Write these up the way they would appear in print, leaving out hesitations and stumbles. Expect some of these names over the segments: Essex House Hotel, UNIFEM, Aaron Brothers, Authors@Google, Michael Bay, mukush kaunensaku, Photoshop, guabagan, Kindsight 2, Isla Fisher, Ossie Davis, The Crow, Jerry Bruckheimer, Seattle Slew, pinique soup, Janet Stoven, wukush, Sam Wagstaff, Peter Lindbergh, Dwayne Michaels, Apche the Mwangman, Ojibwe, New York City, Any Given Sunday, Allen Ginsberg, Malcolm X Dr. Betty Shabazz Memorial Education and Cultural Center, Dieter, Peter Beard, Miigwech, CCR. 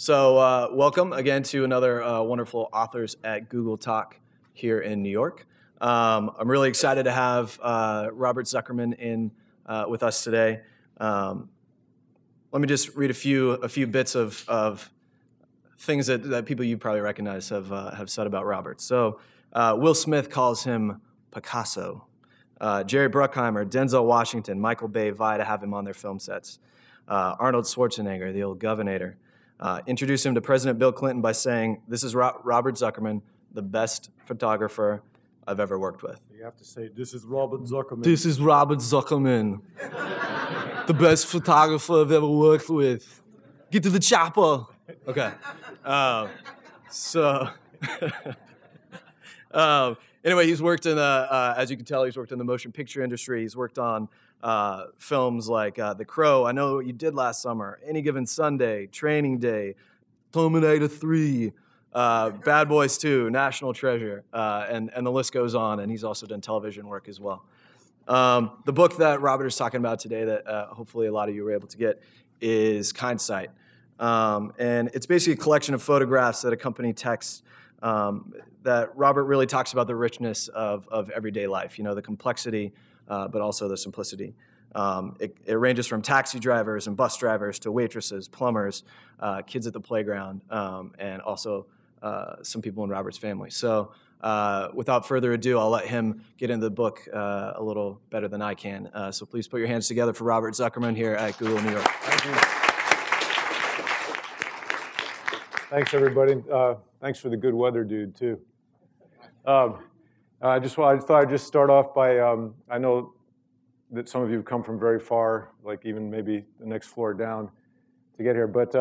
So welcome again to another wonderful Authors at Google Talk here in New York. I'm really excited to have Robert Zuckerman in with us today. Let me just read a few bits of things that people you probably recognize have said about Robert. So Will Smith calls him Picasso. Jerry Bruckheimer, Denzel Washington, Michael Bay vie to have him on their film sets. Arnold Schwarzenegger, the old Governator. Introduced him to President Bill Clinton by saying, "This is Robert Zuckerman, the best photographer I've ever worked with." You have to say, "This is Robert Zuckerman." "This is Robert Zuckerman, the best photographer I've ever worked with. Get to the chopper." Okay. Anyway, he's worked in, as you can tell, he's worked in the motion picture industry. He's worked on films like The Crow, I Know What You Did Last Summer, Any Given Sunday, Training Day, Terminator 3, Bad Boys 2, National Treasure, and the list goes on. And he's also done television work as well. The book that Robert is talking about today that hopefully a lot of you were able to get is Kindsight. And it's basically a collection of photographs that accompany texts that Robert really talks about the richness of everyday life, you know, the complexity, but also the simplicity. It ranges from taxi drivers and bus drivers to waitresses, plumbers, kids at the playground, and also some people in Robert's family. So without further ado, I'll let him get into the book a little better than I can. So please put your hands together for Robert Zuckerman here at Google New York. Thank you. Thanks, everybody. Thanks for the good weather, dude, too. I thought I'd just start off by, I know that some of you have come from very far, like even maybe the next floor down to get here. But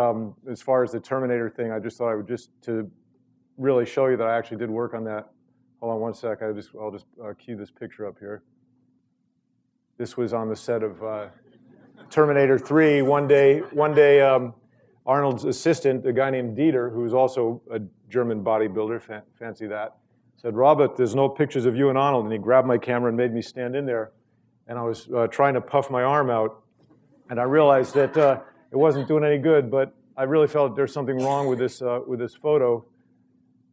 as far as the Terminator thing, I just thought I would just to really show you that I actually did work on that. Hold on one sec. I'll just cue this picture up here. This was on the set of Terminator 3. One day. Arnold's assistant, a guy named Dieter, who was also a German bodybuilder, fancy that, said, "Robert, there's no pictures of you and Arnold." And he grabbed my camera and made me stand in there. And I was trying to puff my arm out. And I realized that it wasn't doing any good. But I really felt there's something wrong with this photo.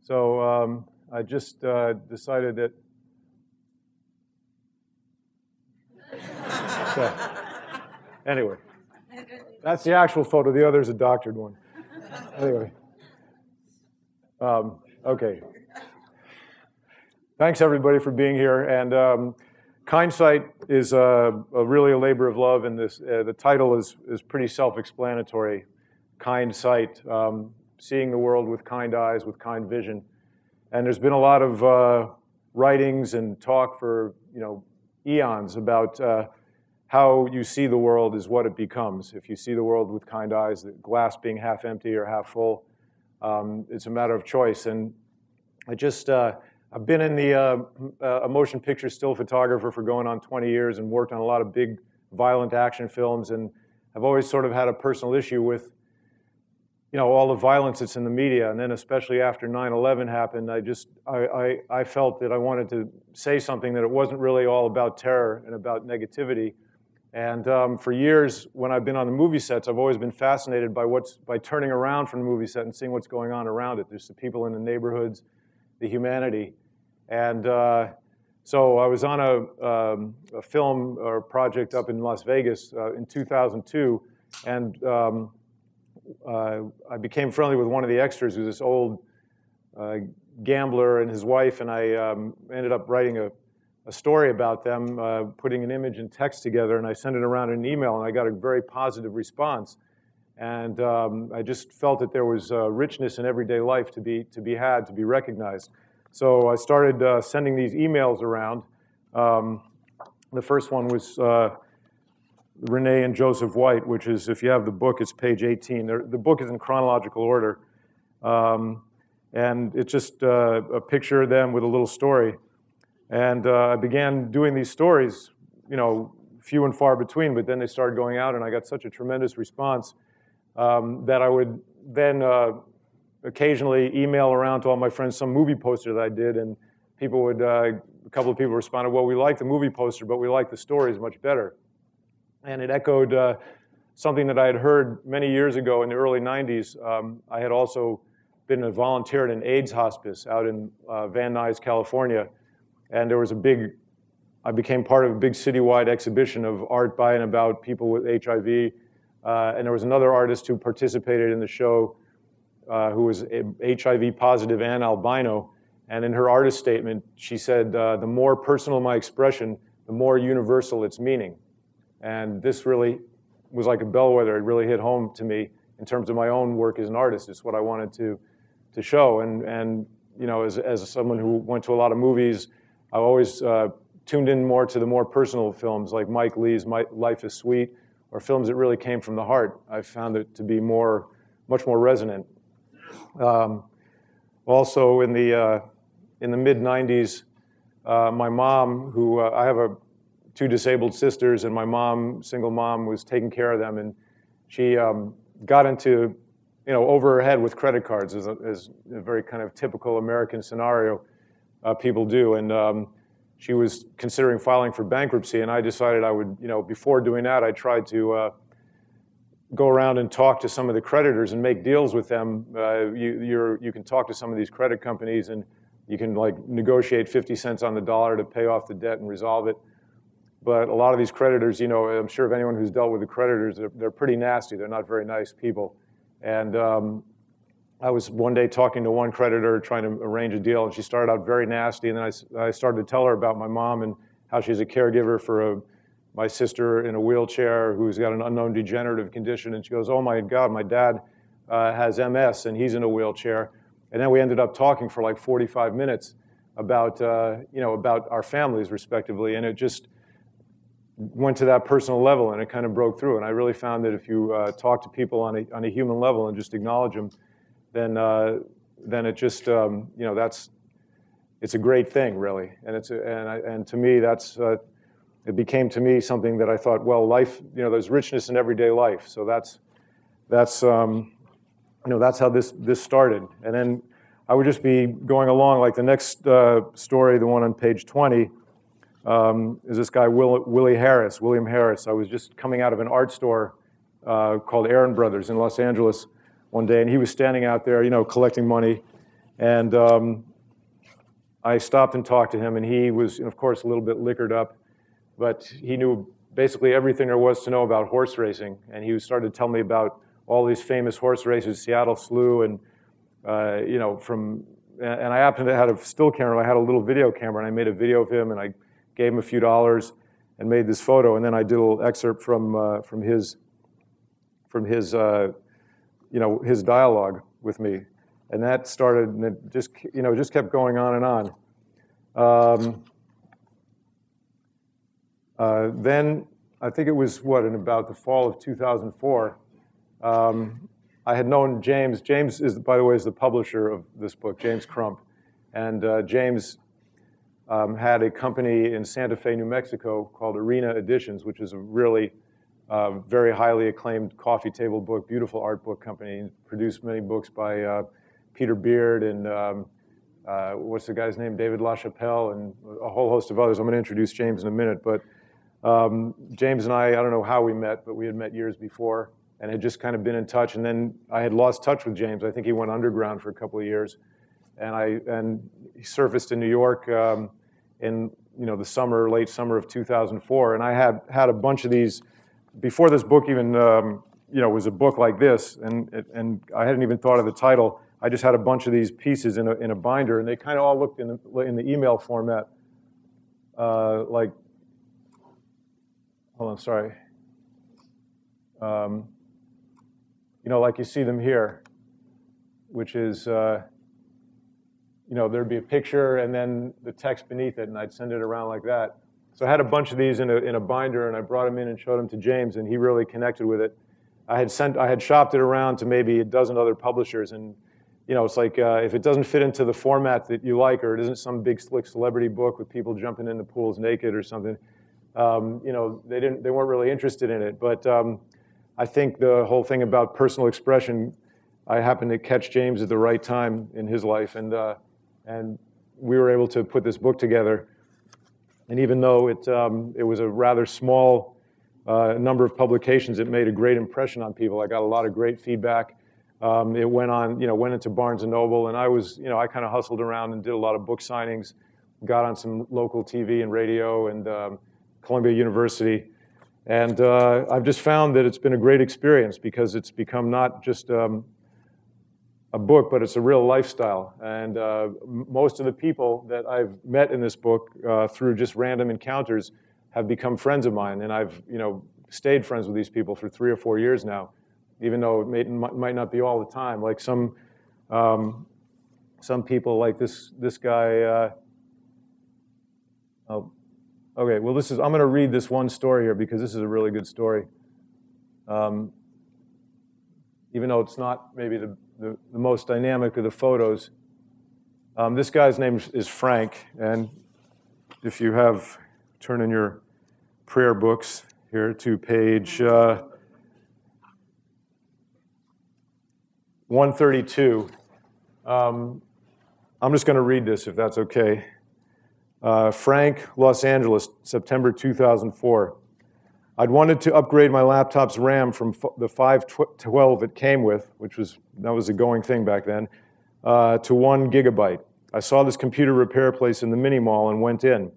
So I just decided that. So, anyway. That's the actual photo. The other is a doctored one. Anyway. OK. Thanks, everybody, for being here. And Kindsight is really a labor of love. And this, the title is pretty self-explanatory. Kind sight, seeing the world with kind eyes, with kind vision. And there's been a lot of writings and talk for eons about how you see the world is what it becomes. If you see the world with kind eyes, the glass being half empty or half full, it's a matter of choice. And I just, I've been in the motion picture still photographer for going on 20 years and worked on a lot of big, violent action films. And I've always sort of had a personal issue with, all the violence that's in the media. And then especially after 9/11 happened, I felt that I wanted to say something that it wasn't really all about terror and about negativity. And for years, when I've been on the movie sets, I've always been fascinated by turning around from the movie set and seeing what's going on around it. There's the people in the neighborhoods, the humanity. And so I was on a film or project up in Las Vegas in 2002. And I became friendly with one of the extras, who's this old gambler and his wife. And I ended up writing a story about them, putting an image and text together, and I sent it around in an email, and I got a very positive response. And I just felt that there was richness in everyday life to be had, to be recognized. So I started sending these emails around. The first one was Renee and Joseph White, which is, if you have the book, it's page 18. The book is in chronological order. And it's just a picture of them with a little story. And I began doing these stories, few and far between. But then they started going out, and I got such a tremendous response that I would then occasionally email around to all my friends some movie poster that I did. And people would, a couple of people responded, "Well, we like the movie poster, but we like the stories much better." And it echoed something that I had heard many years ago in the early 90s. I had also been a volunteer at an AIDS hospice out in Van Nuys, California. And there was a big, I became part of a big citywide exhibition of art by and about people with HIV. And there was another artist who participated in the show who was HIV positive and albino. And in her artist statement, she said, the more personal my expression, the more universal its meaning. And this really was like a bellwether. It really hit home to me in terms of my own work as an artist. It's what I wanted to show. And you know, as someone who went to a lot of movies, I always tuned in more to the more personal films like Mike Leigh's My Life is Sweet, or films that really came from the heart. I found it to be more, much more resonant. Also in the mid-90s, my mom, who I have two disabled sisters, and my mom, single mom, was taking care of them, and she got into, over her head with credit cards, as a very kind of typical American scenario people do, and she was considering filing for bankruptcy, and I decided I would, before doing that, I tried to go around and talk to some of the creditors and make deals with them. You can talk to some of these credit companies, and you can negotiate 50 cents on the dollar to pay off the debt and resolve it. But a lot of these creditors, I'm sure of anyone who's dealt with the creditors, they're pretty nasty. They're not very nice people. And I was one day talking to one creditor trying to arrange a deal, and she started out very nasty. And then I started to tell her about my mom and how she's a caregiver for my sister in a wheelchair who's got an unknown degenerative condition. And she goes, oh my God, my dad has MS and he's in a wheelchair. And then we ended up talking for 45 minutes about, about our families respectively. And it just went to that personal level and it kind of broke through. And I really found that if you talk to people on a human level and just acknowledge them, then it just, it's a great thing really. And and to me, that's, it became to me something that I thought, well, life, there's richness in everyday life. So that's how this started. And then I would just be going along, the next story, the one on page 20, is this guy William Harris. I was just coming out of an art store called Aaron Brothers in Los Angeles one day, and he was standing out there, collecting money. And I stopped and talked to him, and he was, of course, a little bit liquored up. But he knew basically everything there was to know about horse racing. And he started to tell me about all these famous horse races, Seattle Slew, and, and I happened to have a still camera. I had a little video camera, and I made a video of him, and I gave him a few dollars and made this photo. And then I did a little excerpt from his dialogue with me. And that started, and it just, just kept going on and on. Then, I think it was, in about the fall of 2004, I had known James. James is, by the way, the publisher of this book, James Crump. And James had a company in Santa Fe, New Mexico called Arena Editions, which is a really very highly acclaimed coffee table book, beautiful art book company. He produced many books by Peter Beard and what's the guy's name, David LaChapelle, and a whole host of others. I'm going to introduce James in a minute. But James and I don't know how we met, but we had met years before and had just kind of been in touch. And then I had lost touch with James. I think he went underground for a couple of years. And he surfaced in New York in the summer, late summer of 2004. And I had a bunch of these before this book even was a book like this. And I hadn't even thought of the title. I just had a bunch of these pieces in a binder, and they kind of all looked in the email format like. Hold on, sorry. Like you see them here, which is, there'd be a picture and then the text beneath it, and I'd send it around like that. So I had a bunch of these in a binder, and I brought them in and showed them to James, and he really connected with it. I had shopped it around to maybe a dozen other publishers, and it's like if it doesn't fit into the format that you like, or it isn't some big slick celebrity book with people jumping into pools naked or something, they weren't really interested in it. But I think the whole thing about personal expression, I happened to catch James at the right time in his life, and we were able to put this book together. And even though it was a rather small a number of publications. It made a great impression on people. I got a lot of great feedback. It went on, went into Barnes and Noble, and I was, I kind of hustled around and did a lot of book signings, got on some local TV and radio and Columbia University. And I've just found that it's been a great experience because it's become not just a book, but it's a real lifestyle. And most of the people that I've met in this book through just random encounters have become friends of mine. And I've stayed friends with these people for 3 or 4 years now, even though it might not be all the time. Like some people, like this guy, okay, well, this is, I'm going to read this one story here because this is a really good story. Even though it's not maybe the most dynamic of the photos. This guy's name is Frank. And if you have, turn in your prayer books here to page 132. I'm just going to read this if that's okay. Frank, Los Angeles, September 2004. I'd wanted to upgrade my laptop's RAM from the 512 it came with, which was, that was a going thing back then, to 1 gigabyte. I saw this computer repair place in the mini mall and went in.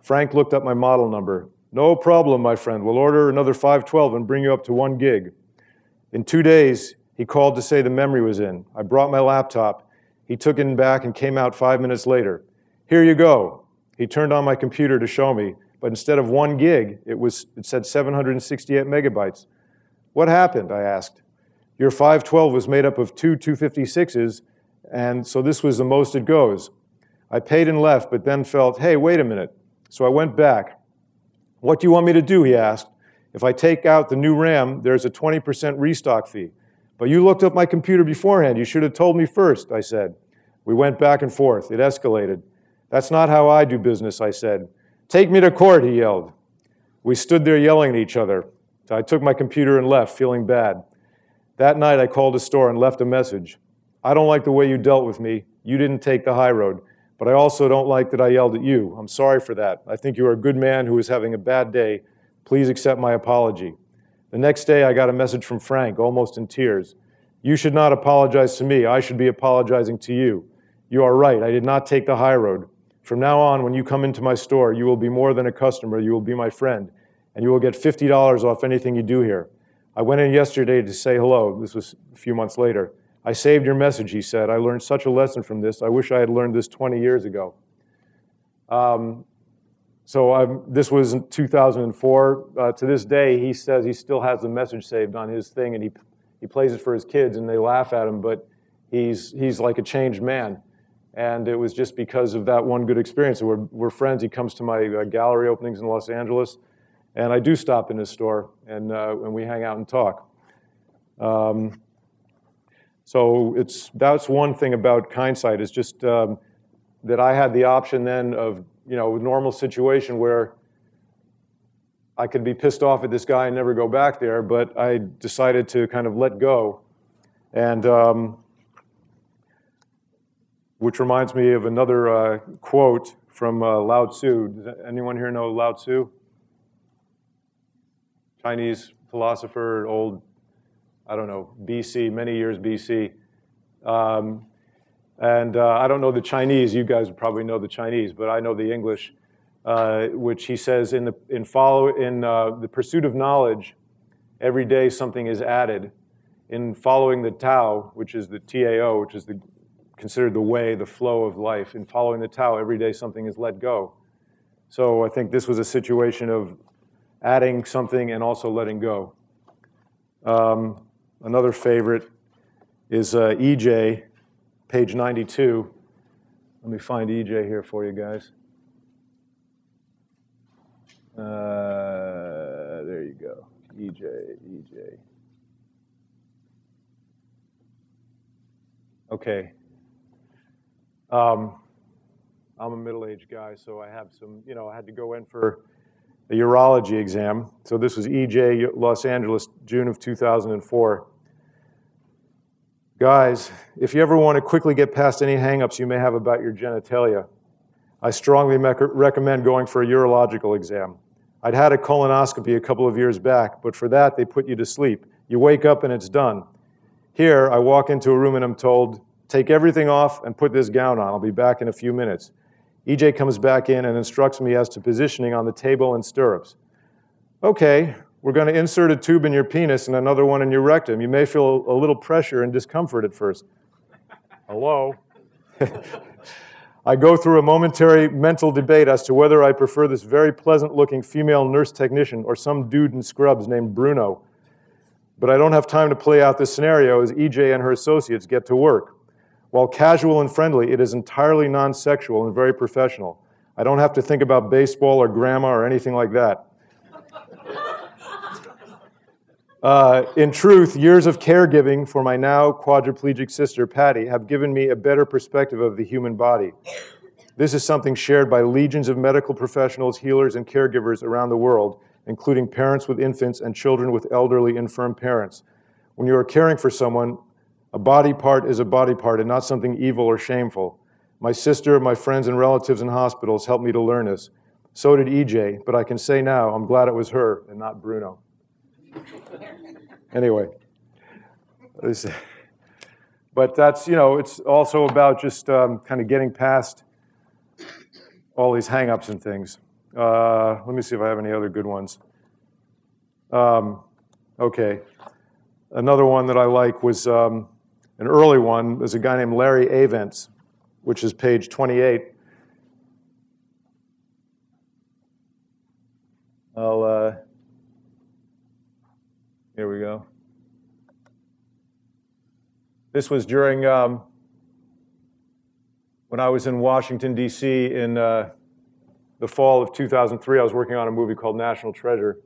Frank looked up my model number. No problem, my friend. We'll order another 512 and bring you up to 1 gig. In 2 days, he called to say the memory was in. I brought my laptop. He took it back and came out 5 minutes later. Here you go. He turned on my computer to show me, but instead of 1 gig, it said 768 megabytes. What happened? I asked. Your 512 was made up of two 256s, and so this was the most it goes. I paid and left, but then felt, hey, wait a minute. So I went back. What do you want me to do? He asked. If I take out the new RAM, there's a 20% restock fee. But you looked up my computer beforehand. You should have told me first, I said. We went back and forth. It escalated. That's not how I do business, I said. Take me to court, he yelled. We stood there yelling at each other. I took my computer and left, feeling bad. That night, I called a store and left a message. I don't like the way you dealt with me. You didn't take the high road. But I also don't like that I yelled at you. I'm sorry for that. I think you are a good man who is having a bad day. Please accept my apology. The next day, I got a message from Frank, almost in tears. You should not apologize to me. I should be apologizing to you. You are right. I did not take the high road. From now on, when you come into my store, you will be more than a customer. You will be my friend, and you will get $50 off anything you do here. I went in yesterday to say hello. This was a few months later. I saved your message, he said. I learned such a lesson from this. I wish I had learned this 20 years ago. This was in 2004. To this day, he says he still has the message saved on his thing, and he plays it for his kids, and they laugh at him, but he's like a changed man. And it was just because of that one good experience. We're friends. He comes to my gallery openings in Los Angeles. And I do stop in his store, and we hang out and talk. That's one thing about hindsight, is just that I had the option then of a normal situation where I could be pissed off at this guy and never go back there, but I decided to kind of let go. And... which reminds me of another quote from Lao Tzu. Does anyone here know Lao Tzu? Chinese philosopher, old, I don't know, BC, many years BC. I don't know the Chinese. You guys probably know the Chinese, but I know the English, which he says, in the pursuit of knowledge, every day something is added. In following the Tao, which is the Tao, which is the considered the way, the flow of life. In following the Tao, every day something is let go. So I think this was a situation of adding something and also letting go. Another favorite is EJ, page 92. Let me find EJ here for you guys. There you go, EJ. Okay. I'm a middle-aged guy, so I have some, I had to go in for a urology exam. So this was EJ, Los Angeles, June of 2004. Guys, if you ever want to quickly get past any hang-ups you may have about your genitalia, I strongly recommend going for a urological exam. I'd had a colonoscopy a couple of years back, but for that, they put you to sleep. You wake up and it's done. Here, I walk into a room and I'm told, take everything off and put this gown on. I'll be back in a few minutes. EJ comes back in and instructs me as to positioning on the table and stirrups. Okay, we're going to insert a tube in your penis and another one in your rectum. You may feel a little pressure and discomfort at first. Hello? I go through a momentary mental debate as to whether I prefer this very pleasant-looking female nurse technician or some dude in scrubs named Bruno. But I don't have time to play out this scenario as EJ and her associates get to work. While casual and friendly, it is entirely non-sexual and very professional. I don't have to think about baseball or grandma or anything like that. In truth, years of caregiving for my now quadriplegic sister, Patty, have given me a better perspective of the human body. This is something shared by legions of medical professionals, healers, and caregivers around the world, including parents with infants and children with elderly, infirm parents. When you are caring for someone, a body part is a body part and not something evil or shameful. My sister, my friends, and relatives in hospitals helped me to learn this. So did EJ, but I can say now I'm glad it was her and not Bruno. Anyway, but that's, you know, it's also about just kind of getting past all these hang-ups and things. Let me see if I have any other good ones. Okay, another one that I like was an early one. There's a guy named Larry Avents, which is page 28. I'll... Here we go. This was during when I was in Washington, D.C. in the fall of 2003. I was working on a movie called National Treasure.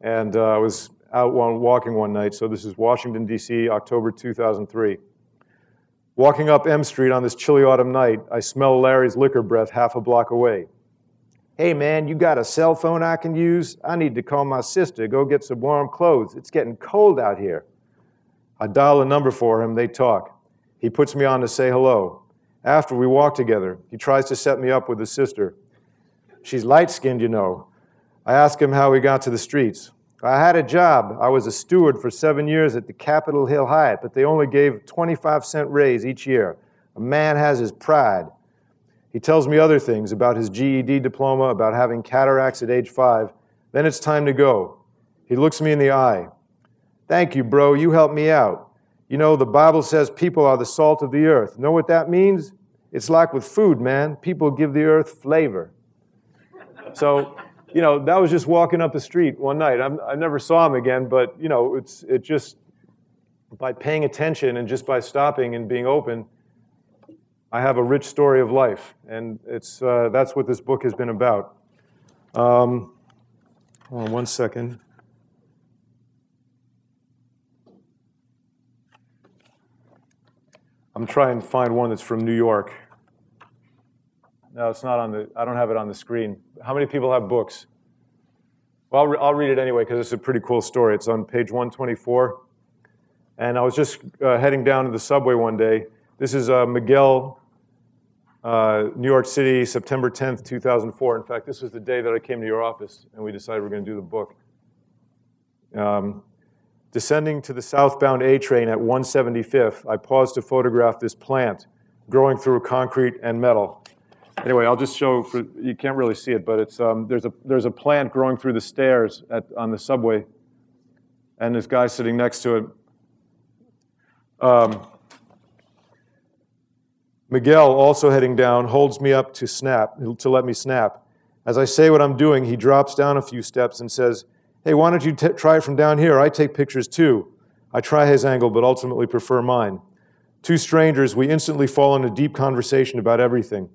And I was out walking one night. So this is Washington, D.C., October 2003. Walking up M Street on this chilly autumn night, I smell Larry's liquor breath half a block away. Hey, man, you got a cell phone I can use? I need to call my sister, go get some warm clothes. It's getting cold out here. I dial a number for him. They talk. He puts me on to say hello. After, we walk together. He tries to set me up with his sister. She's light-skinned, you know. I ask him how he got to the streets. I had a job. I was a steward for 7 years at the Capitol Hill Hyatt, but they only gave 25-cent raise each year. A man has his pride. He tells me other things about his GED diploma, about having cataracts at age 5. Then it's time to go. He looks me in the eye. Thank you, bro. You helped me out. You know, the Bible says people are the salt of the earth. Know what that means? It's like with food, man. People give the earth flavor. So, you know, that was just walking up the street one night. I never saw him again, but, you know, it just by paying attention and just by stopping and being open, I have a rich story of life, and it's that's what this book has been about. Hold on one second. I'm trying to find one that's from New York. No, it's not on the, I don't have it on the screen. How many people have books? Well, I'll read it anyway, because it's a pretty cool story. It's on page 124. And I was just heading down to the subway one day. This is Miguel, New York City, September 10th, 2004. In fact, this was the day that I came to your office, and we decided we're going to do the book. Descending to the southbound A train at 175th, I paused to photograph this plant growing through concrete and metal. Anyway, I'll just show, you can't really see it, but it's, there's a plant growing through the stairs on the subway, and this guy sitting next to it. Miguel, also heading down, holds me up to let me snap. As I say what I'm doing, he drops down a few steps and says, hey, why don't you try it from down here? I take pictures too. I try his angle, but ultimately prefer mine. Two strangers, we instantly fall into deep conversation about everything.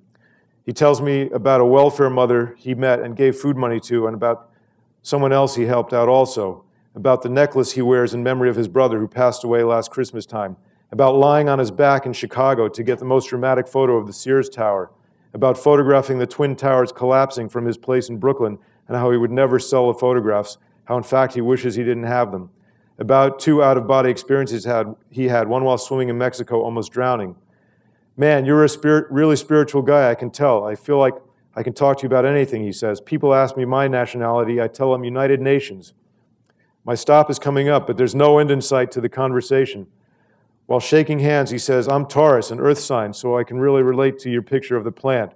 He tells me about a welfare mother he met and gave food money to, and about someone else he helped out also, about the necklace he wears in memory of his brother who passed away last Christmas time, about lying on his back in Chicago to get the most dramatic photo of the Sears Tower, about photographing the Twin Towers collapsing from his place in Brooklyn and how he would never sell the photographs, how in fact he wishes he didn't have them, about two out-of-body experiences he had, one while swimming in Mexico, almost drowning. Man, you're a really spiritual guy, I can tell. I feel like I can talk to you about anything, he says. People ask me my nationality. I tell them United Nations. My stop is coming up, but there's no end in sight to the conversation. While shaking hands, he says, I'm Taurus, an earth sign, so I can really relate to your picture of the plant.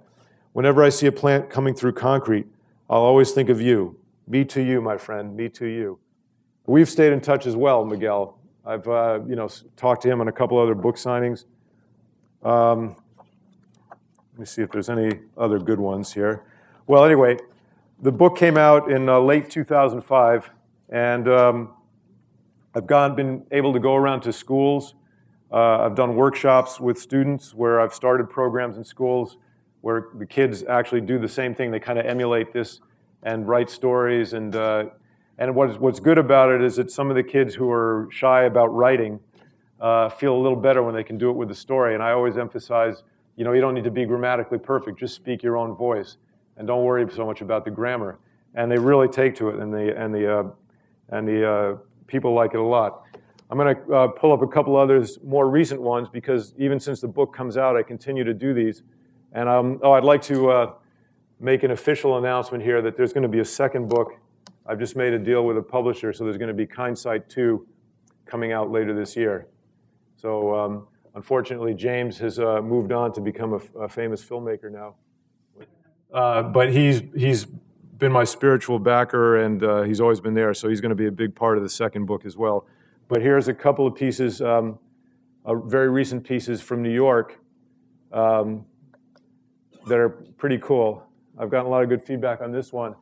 Whenever I see a plant coming through concrete, I'll always think of you. Me to you, my friend, me to you. We've stayed in touch as well, Miguel. I've talked to him on a couple other book signings. Let me see if there's any other good ones here. Well, anyway, the book came out in late 2005, and I've been able to go around to schools. I've done workshops with students where I've started programs in schools where the kids actually do the same thing. They kind of emulate this and write stories. And what's good about it is that some of the kids who are shy about writing feel a little better when they can do it with a story. And I always emphasize, you don't need to be grammatically perfect. Just speak your own voice, and don't worry so much about the grammar. And they really take to it, and the people like it a lot. I'm going to pull up a couple others, more recent ones, because even since the book comes out, I continue to do these. And I'd like to make an official announcement here that there's going to be a second book. I've just made a deal with a publisher, so there's going to be Kindsight 2 coming out later this year. So. Unfortunately, James has moved on to become a famous filmmaker now. But he's been my spiritual backer, and he's always been there, so he's going to be a big part of the second book as well. But here's a couple of pieces, very recent pieces from New York that are pretty cool. I've gotten a lot of good feedback on this one.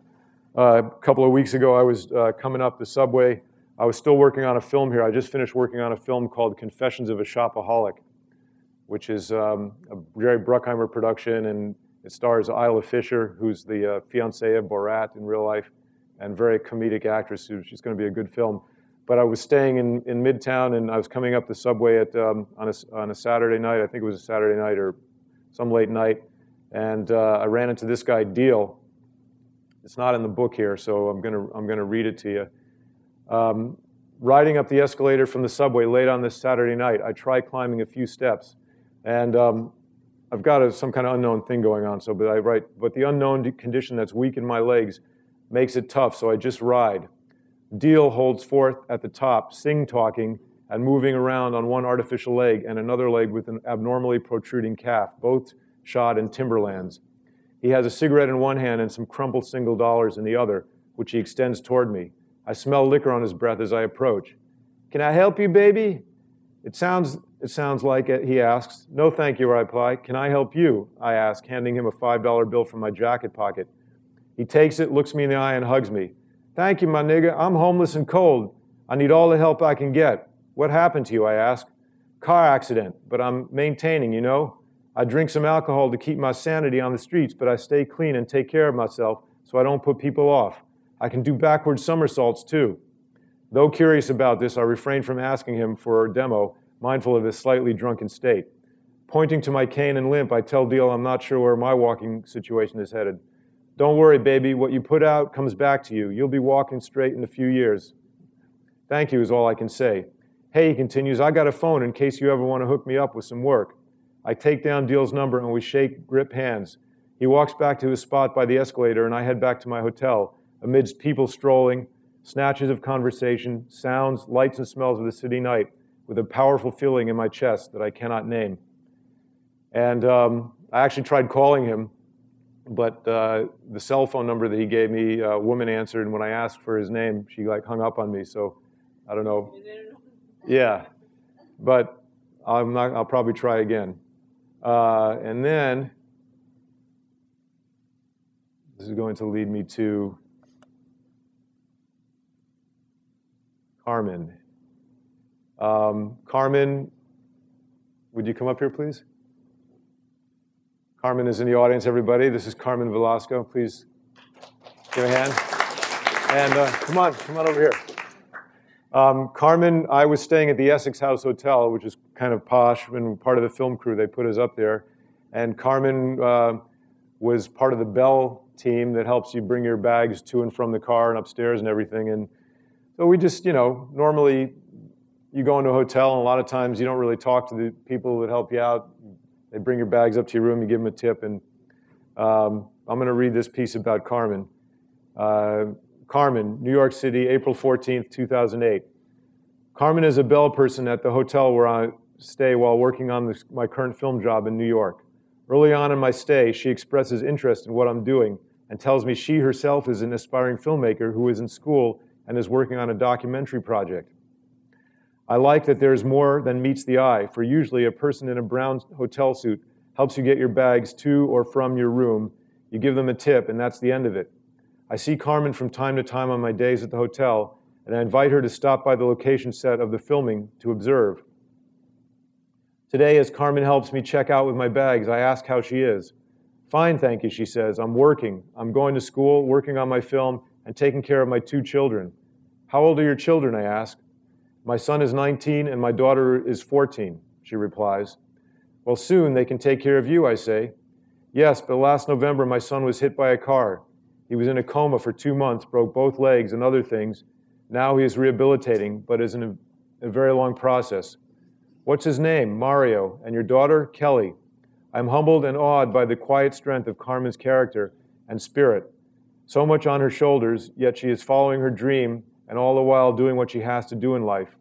A couple of weeks ago, I was coming up the subway. I was still working on a film here. I just finished working on a film called Confessions of a Shopaholic, which is a Jerry Bruckheimer production, and it stars Isla Fisher, who's the fiancée of Borat in real life, and very comedic actress. She's going to be a good film. But I was staying in Midtown, and I was coming up the subway on a Saturday night. I think it was a Saturday night or some late night, and I ran into this guy, Deal. It's not in the book here, so I'm going to read it to you. Riding up the escalator from the subway late on this Saturday night, I try climbing a few steps, and I've got some kind of unknown thing going on. So, but the unknown condition that's weak in my legs makes it tough. So I just ride. Deal holds forth at the top, sing-talking and moving around on one artificial leg and another leg with an abnormally protruding calf, both shod in Timberlands. He has a cigarette in one hand and some crumpled single dollars in the other, which he extends toward me. I smell liquor on his breath as I approach. Can I help you, baby? It sounds like it, he asks. No, thank you, I reply. Can I help you? I ask, handing him a $5 bill from my jacket pocket. He takes it, looks me in the eye, and hugs me. Thank you, my nigga. I'm homeless and cold. I need all the help I can get. What happened to you, I ask. Car accident, but I'm maintaining, I drink some alcohol to keep my sanity on the streets, but I stay clean and take care of myself so I don't put people off. I can do backward somersaults, too. Though curious about this, I refrained from asking him for a demo, mindful of his slightly drunken state. Pointing to my cane and limp, I tell Deal I'm not sure where my walking situation is headed. Don't worry, baby. What you put out comes back to you. You'll be walking straight in a few years. Thank you is all I can say. Hey, he continues, I got a phone in case you ever want to hook me up with some work. I take down Deal's number, and we shake, grip hands. He walks back to his spot by the escalator, and I head back to my hotel, amidst people strolling, snatches of conversation, sounds, lights, and smells of the city night, with a powerful feeling in my chest that I cannot name. And I actually tried calling him, but the cell phone number that he gave me, a woman answered, and when I asked for his name, she hung up on me, so I don't know. Yeah, but I'll probably try again. And then, this is going to lead me to Carmen. Carmen, would you come up here, please? Carmen is in the audience, everybody. This is Carmen Velasco. Please give a hand. And come on over here. Carmen, I was staying at the Essex House Hotel, which is kind of posh, and part of the film crew. They put us up there. And Carmen was part of the bell team that helps you bring your bags to and from the car and upstairs and everything. And so we just, normally you go into a hotel, and a lot of times you don't really talk to the people that help you out. They bring your bags up to your room, you give them a tip, and I'm going to read this piece about Carmen. Carmen, New York City, April 14th, 2008. Carmen is a bell person at the hotel where I stay while working on my current film job in New York. Early on in my stay, she expresses interest in what I'm doing and tells me she herself is an aspiring filmmaker who is in school and is working on a documentary project. I like that there's more than meets the eye, for usually a person in a brown hotel suit helps you get your bags to or from your room. You give them a tip, and that's the end of it. I see Carmen from time to time on my days at the hotel, and I invite her to stop by the location set of the filming to observe. Today, as Carmen helps me check out with my bags, I ask how she is. Fine, thank you, she says. I'm working. I'm going to school, working on my film, and taking care of my two children. How old are your children, I ask. My son is 19 and my daughter is 14, she replies. Well, soon they can take care of you, I say. Yes, but last November my son was hit by a car. He was in a coma for 2 months, broke both legs and other things. Now he is rehabilitating, but is in a very long process. What's his name? Mario. And your daughter? Kelly. I'm humbled and awed by the quiet strength of Carmen's character and spirit. So much on her shoulders, yet she is following her dream and all the while doing what she has to do in life.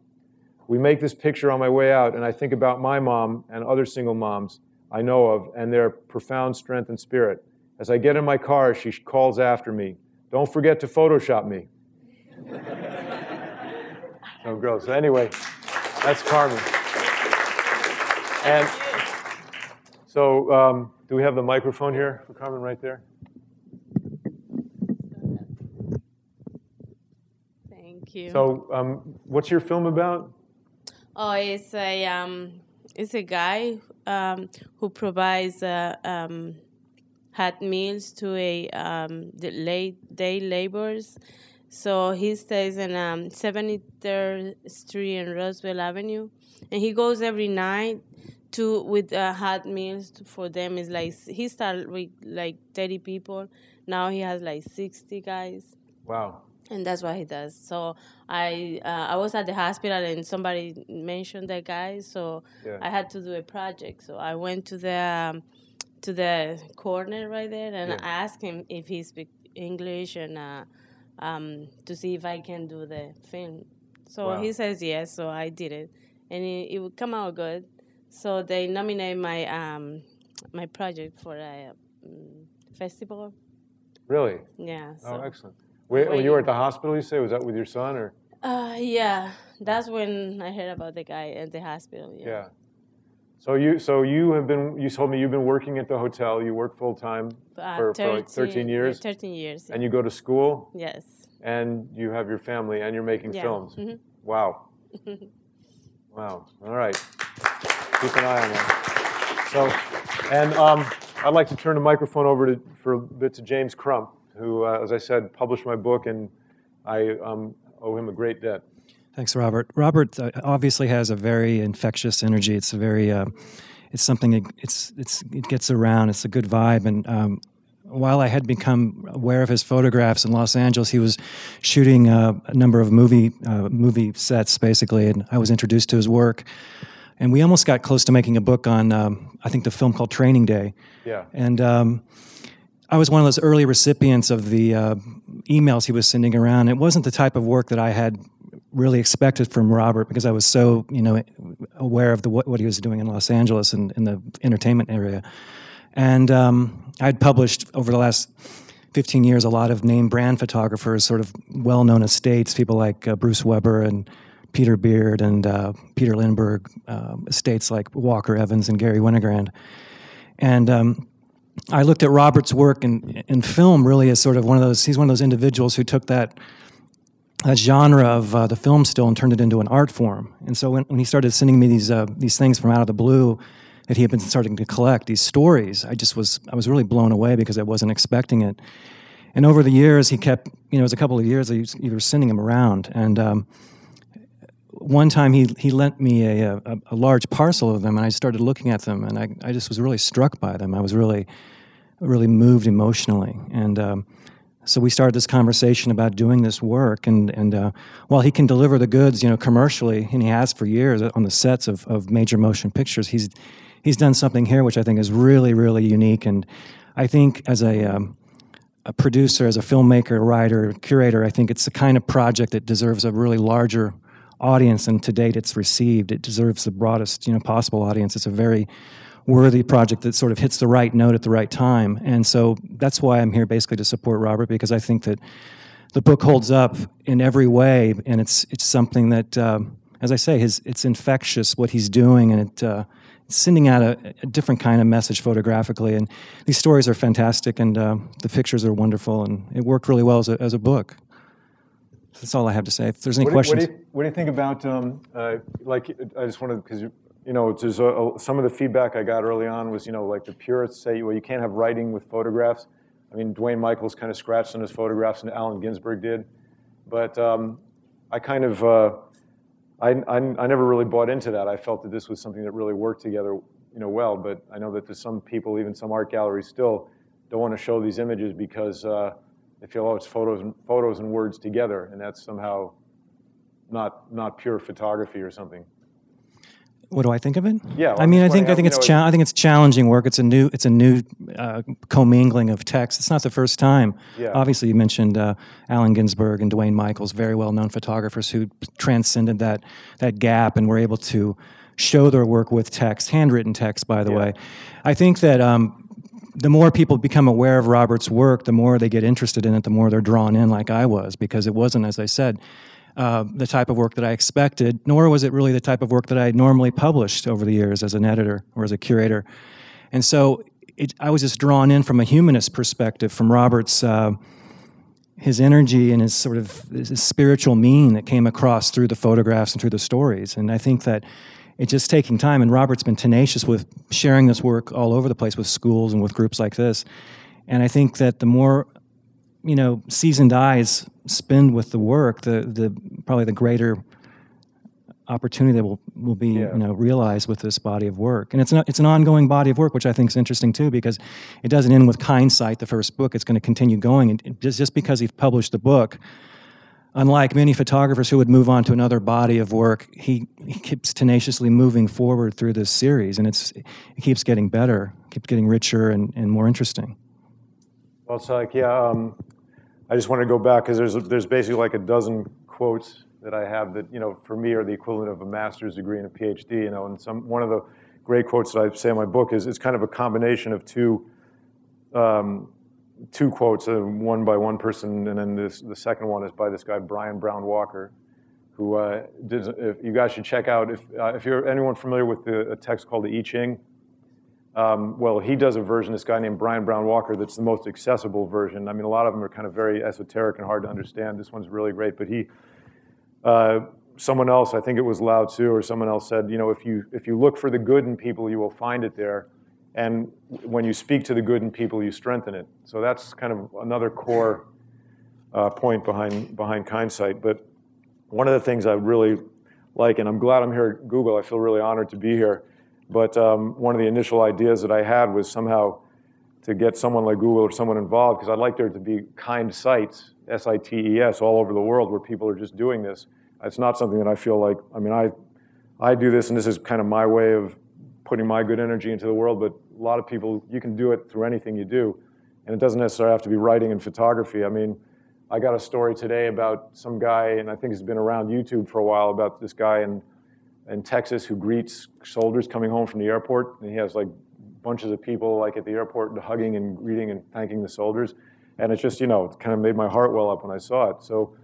We make this picture on my way out, and I think about my mom and other single moms I know of and their profound strength and spirit. As I get in my car, she calls after me, "Don't forget to Photoshop me." So gross. Anyway, that's Carmen. And so do we have the microphone here for Carmen right there? You. So, what's your film about? Oh, it's a guy who provides hot meals to the late day laborers. So he stays in 73rd Street and Roosevelt Avenue, and he goes every night with hot meals for them. Is like he started with like 30 people. Now he has like 60 guys. Wow. And that's what he does. So I was at the hospital and somebody mentioned that guy, so yeah. I had to do a project. So I went to the corner right there and yeah. I asked him if he speaks English and to see if I can do the film. So wow. He says yes, so I did it, and it would come out good. So they nominated my my project for a festival. Really? Yeah. So. Oh, excellent. When you were at the hospital, you say? Was that with your son? Or? Yeah, that's when I heard about the guy at the hospital. Yeah. Yeah. You told me you've been working at the hotel. You work full time for like 13 years. 13 years. Yeah. And you go to school? Yes. And you have your family and you're making films. Mm-hmm. Wow. Wow. All right. Keep an eye on that. So, and I'd like to turn the microphone over for a bit to James Crump, who, as I said, published my book, and I owe him a great debt. Thanks, Robert. Robert obviously has a very infectious energy. It's a very, it's something that it gets around. It's a good vibe, and while I had become aware of his photographs in Los Angeles, he was shooting a number of movie sets, basically, and I was introduced to his work. And we almost got close to making a book on, I think, the film called Training Day. Yeah. And I was one of those early recipients of the emails he was sending around. It wasn't the type of work that I had really expected from Robert, because I was so, aware of what he was doing in Los Angeles and in the entertainment area. And I'd published over the last 15 years a lot of name brand photographers, sort of well-known estates, people like Bruce Weber and Peter Beard and Peter Lindbergh, estates like Walker Evans and Gary Winogrand. And I looked at Robert's work in film really as sort of one of those. He's one of those individuals who took that genre of the film still and turned it into an art form. And so when he started sending me these things from out of the blue that he had been starting to collect, these stories, I was really blown away because I wasn't expecting it. And over the years, he kept it was a couple of years you were sending him around. And one time he lent me a large parcel of them, and I started looking at them, and I just was really struck by them. I was really, really moved emotionally. And so we started this conversation about doing this work, and while he can deliver the goods, commercially, and he has for years on the sets of major motion pictures, he's done something here which I think is really, really unique, and I think as a producer, as a filmmaker, writer, curator, I think it's the kind of project that deserves a really larger audience, and to date it's received. It deserves the broadest, possible audience. It's a very worthy project that sort of hits the right note at the right time. And so that's why I'm here basically to support Robert, because I think that the book holds up in every way, and it's something that, as I say, it's infectious what he's doing, and it's sending out a different kind of message photographically. And these stories are fantastic, and the pictures are wonderful, and it worked really well as a book. That's all I have to say. If there's any questions. What do you think about, I just wanted, because there's some of the feedback I got early on was, like the purists say, well, you can't have writing with photographs. I mean, Dwayne Michaels kind of scratched on his photographs, and Allen Ginsberg did. But I kind of, I never really bought into that. I felt that this was something that really worked together well. But I know that there's some people, even some art galleries still, don't want to show these images because they feel, oh, it's photos and words together. And that's somehow not pure photography or something. What do I think of it? Yeah, well, I mean, I think it's challenging work. It's a new commingling of texts. It's not the first time. Yeah. Obviously, you mentioned Allen Ginsberg and Dwayne Michaels, very well-known photographers who transcended that gap and were able to show their work with text, handwritten text, by the way. I think that the more people become aware of Robert's work, the more they get interested in it, the more they're drawn in, like I was, because it wasn't, as I said, the type of work that I expected, nor was it really the type of work that I had normally published over the years as an editor or as a curator. And so I was just drawn in from a humanist perspective, from Robert's, his energy and his sort of his spiritual meaning that came across through the photographs and through the stories. And I think that it's just taking time, and Robert's been tenacious with sharing this work all over the place with schools and with groups like this. And I think that the more seasoned eyes spend with the work, the probably the greater opportunity that will be realized with this body of work. And it's an ongoing body of work, which I think is interesting too, because it doesn't end with Kindsight, the first book. It's going to continue going, and just because he's published the book, unlike many photographers who would move on to another body of work, he keeps tenaciously moving forward through this series, and it keeps getting better, keeps getting richer and more interesting. Well, it's like, I just want to go back, because there's basically like a dozen quotes that I have that, for me are the equivalent of a master's degree and a PhD, and one of the great quotes that I say in my book is it's kind of a combination of two quotes, one by one person, and then the second one is by this guy, Brian Brown Walker, who you guys should check out. If you're anyone familiar with a text called the I Ching, well, he does a version, this guy named Brian Brown Walker, that's the most accessible version. I mean, a lot of them are kind of very esoteric and hard to understand. This one's really great, but someone else, I think it was Lao Tzu or someone else said, if you look for the good in people, you will find it there. And when you speak to the good in people, you strengthen it. So that's kind of another core point behind Kindsight. But one of the things I really like, and I'm glad I'm here at Google, I feel really honored to be here. But one of the initial ideas that I had was somehow to get someone like Google or someone involved, because I'd like there to be kind sites, S-I-T-E-S, all over the world where people are just doing this. It's not something that I feel like, I mean, I do this, and this is kind of my way of putting my good energy into the world, but a lot of people, you can do it through anything you do. And it doesn't necessarily have to be writing and photography. I mean, I got a story today about some guy, and I think he's been around YouTube for a while, about this guy in Texas who greets soldiers coming home from the airport, and he has like bunches of people like at the airport hugging and greeting and thanking the soldiers, and it's just it kind of made my heart well up when I saw it. So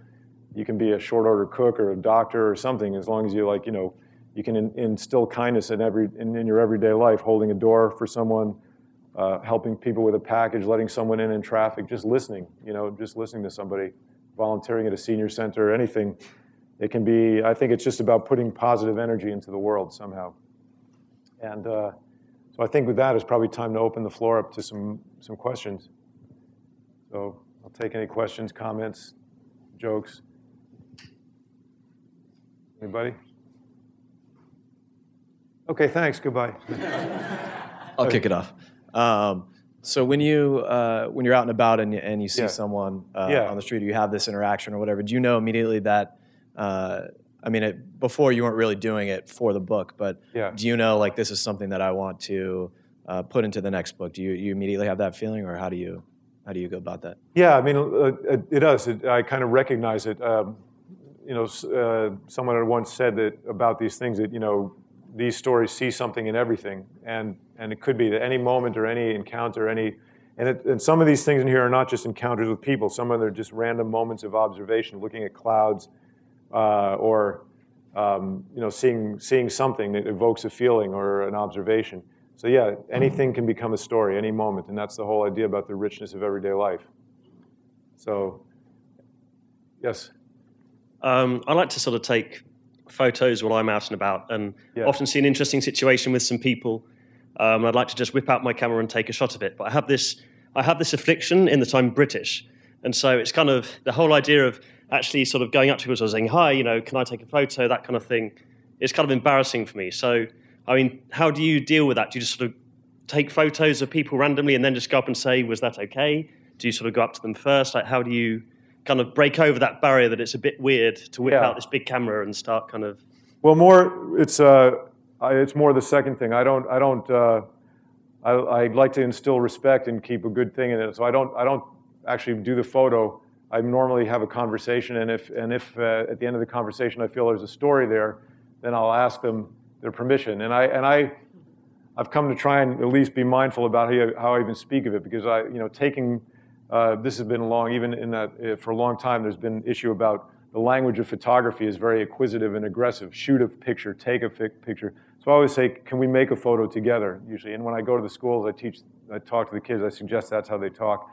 you can be a short order cook or a doctor or something, as long as you like you can instill kindness in your everyday life, holding a door for someone, helping people with a package, letting someone in traffic, just listening, just listening to somebody, volunteering at a senior center, anything. It can be, I think it's just about putting positive energy into the world somehow. And so I think with that, it's probably time to open the floor up to some questions. So I'll take any questions, comments, jokes. Anybody? OK, thanks. Goodbye. I'll kick it off. So when you're out and about and you see someone on the street, or you have this interaction or whatever, do you know immediately that I mean, before you weren't really doing it for the book, but do you know, like, this is something that I want to put into the next book? Do you immediately have that feeling, or how do you go about that? Yeah, I mean, it does. I kind of recognize it. Someone had once said that about these things that, you know, these stories see something in everything, and it could be that any moment or any encounter, and some of these things in here are not just encounters with people. Some of them are just random moments of observation, looking at clouds, seeing something that evokes a feeling or an observation. So yeah, anything can become a story, any moment, and that's the whole idea about the richness of everyday life. So, yes. I like to sort of take photos while I'm out and about, and often see an interesting situation with some people. I'd like to just whip out my camera and take a shot of it. But I have this affliction in that I'm British, and so it's kind of the whole idea of actually sort of going up to people and saying, "Hi, you know, can I take a photo?" That kind of thing. It's kind of embarrassing for me. So, I mean, how do you deal with that? Do you just sort of take photos of people randomly and then just go up and say, "Was that okay?" Do you sort of go up to them first? Like, how do you kind of break over that barrier that it's a bit weird to whip out this big camera and start kind of? Well, more it's more the second thing. I like to instill respect and keep a good thing in it. So I don't actually do the photo. I normally have a conversation, and if at the end of the conversation I feel there's a story there, then I'll ask them their permission. And I've come to try and at least be mindful about how I even speak of it, because this has been long, even in that for a long time, there's been issue about the language of photography is very acquisitive and aggressive. Shoot a picture, take a picture. So I always say, can we make a photo together? Usually, and when I go to the schools, I talk to the kids. I suggest that's how they talk,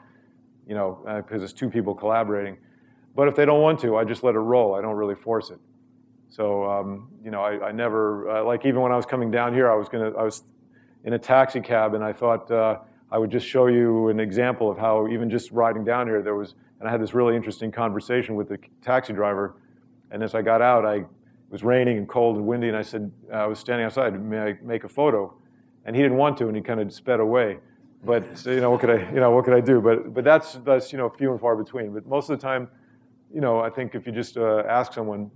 you know, because it's two people collaborating. But if they don't want to, I just let it roll. I don't really force it. So I never like, even when I was coming down here, I was in a taxi cab, and I thought I would just show you an example of how even just riding down here and I had this really interesting conversation with the taxi driver. And as I got out, it was raining and cold and windy, and I said, I was standing outside, may I make a photo? And he didn't want to, and he kind of sped away. But what could I do? But that's few and far between. But most of the time, I think if you just ask someone,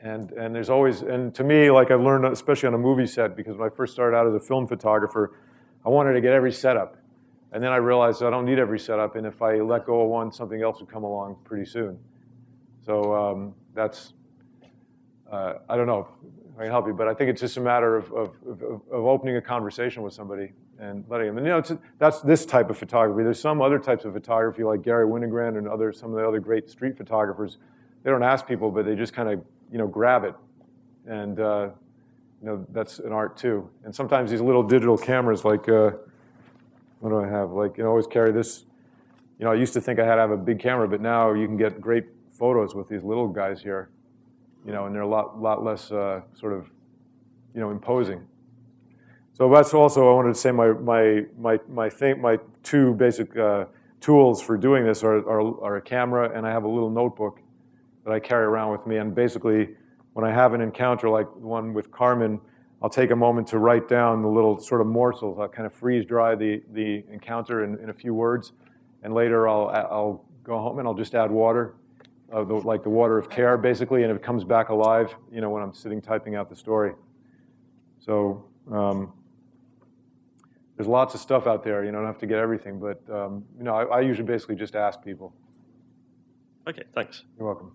and there's always, and to me, like, I've learned, especially on a movie set, because when I first started out as a film photographer, I wanted to get every setup. And then I realized I don't need every setup, and if I let go of one, something else would come along pretty soon. So that's, I don't know if I can help you, but I think it's just a matter of opening a conversation with somebody and letting them. And that's this type of photography. There's some other types of photography, like Gary Winogrand and some of the other great street photographers. They don't ask people, but they just kind of grab it. And that's an art too. And sometimes these little digital cameras, like, what do I have? Like, I always carry this. I used to think I had to have a big camera, but now you can get great photos with these little guys here, and they're a lot less sort of, imposing. So that's also, I wanted to say, my two basic tools for doing this are a camera, and I have a little notebook that I carry around with me. And basically, when I have an encounter like the one with Carmen, I'll take a moment to write down the little sort of morsels. I'll kind of freeze-dry the encounter in a few words, and later I'll go home and I'll just add water, like the water of care, basically, and it comes back alive, when I'm sitting typing out the story. So there's lots of stuff out there. You don't have to get everything, but I usually basically just ask people. Okay, thanks. You're welcome.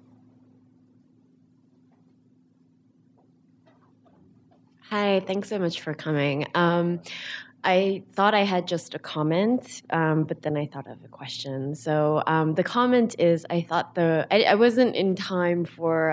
Hi, thanks so much for coming. I thought I had just a comment, but then I thought of a question. So the comment is, I wasn't in time for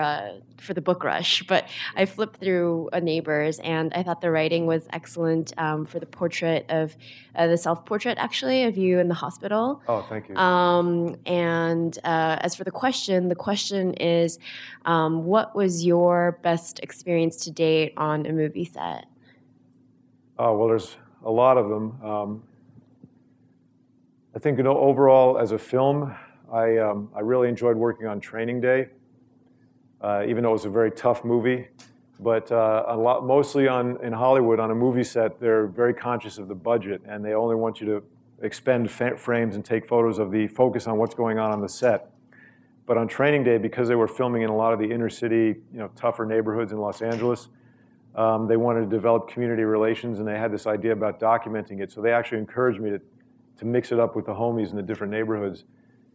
the book rush, but I flipped through a Neighbors, and I thought the writing was excellent for the portrait of, the self-portrait, actually, of you in the hospital. Oh, thank you. And as for the question is, what was your best experience to date on a movie set? Oh, well, there's a lot of them. I think, overall, as a film, I really enjoyed working on Training Day, even though it was a very tough movie. But mostly in Hollywood, on a movie set, they're very conscious of the budget, and they only want you to expend frames and take photos of the focus on what's going on the set. But on Training Day, because they were filming in a lot of the inner city, tougher neighborhoods in Los Angeles, They wanted to develop community relations, and they had this idea about documenting it. So they actually encouraged me to mix it up with the homies in the different neighborhoods.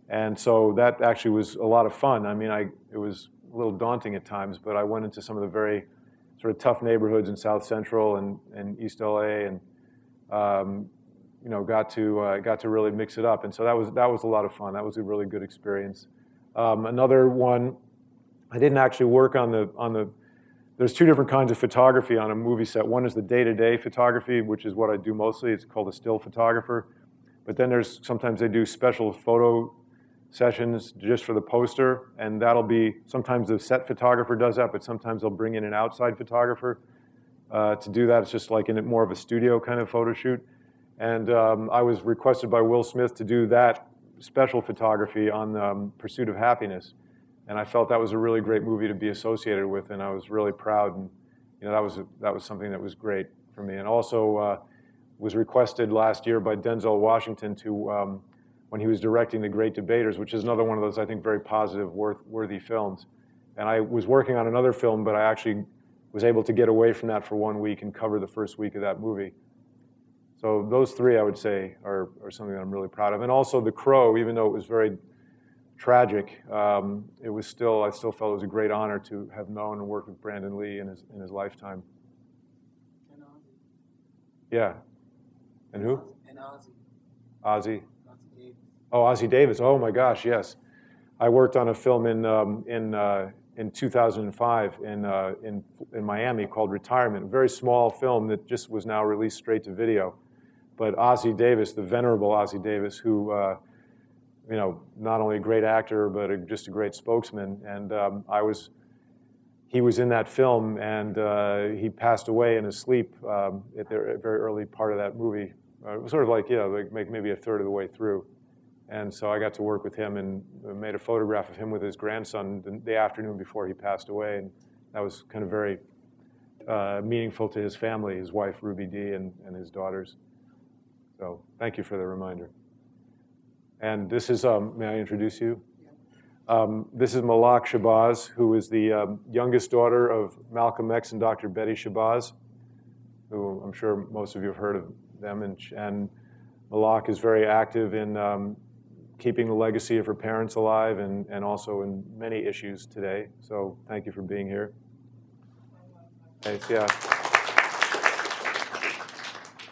And so that actually was a lot of fun. I mean, it was a little daunting at times, but I went into some of the very sort of tough neighborhoods in South Central and East LA, and you know, got to really mix it up. And so that was a lot of fun. That was a really good experience. Another one, I didn't actually work on the. There's two different kinds of photography on a movie set. One is the day-to-day photography, which is what I do mostly. It's called a still photographer. But then sometimes they do special photo sessions just for the poster, and that'll be, sometimes the set photographer does that, but sometimes they'll bring in an outside photographer to do that. It's just like in more of a studio kind of photo shoot. And I was requested by Will Smith to do that special photography on Pursuit of Happiness. And I felt that was a really great movie to be associated with, and I was really proud. And you know, that was something that was great for me. And also was requested last year by Denzel Washington to, when he was directing The Great Debaters, which is another one of those, I think, very positive, worthy films. And I was working on another film, but I actually was able to get away from that for 1 week and cover the first week of that movie. So those three, I would say, are something that I'm really proud of. And also The Crow, even though it was very tragic, it was still, I still felt it was a great honor to have known and worked with Brandon Lee in his lifetime. And Ozzy. Yeah. And who? And Ozzy. Ozzy. Ossie Davis. Oh, Ossie Davis. Oh my gosh, yes. I worked on a film in 2005 in Miami called Retirement, a very small film that just was now released straight to video. But Ossie Davis, the venerable Ossie Davis, who you know, not only a great actor, but just a great spokesman. And he was in that film, and he passed away in his sleep at the very early part of that movie. It was sort of like, you know, like maybe a third of the way through. And so I got to work with him and made a photograph of him with his grandson the afternoon before he passed away. And that was kind of very meaningful to his family, his wife, Ruby Dee, and his daughters. So thank you for the reminder. And this is, may I introduce you? This is Malak Shabazz, who is the youngest daughter of Malcolm X and Dr. Betty Shabazz, who I'm sure most of you have heard of them. And Malak is very active in keeping the legacy of her parents alive and also in many issues today. So thank you for being here. Thanks, yeah.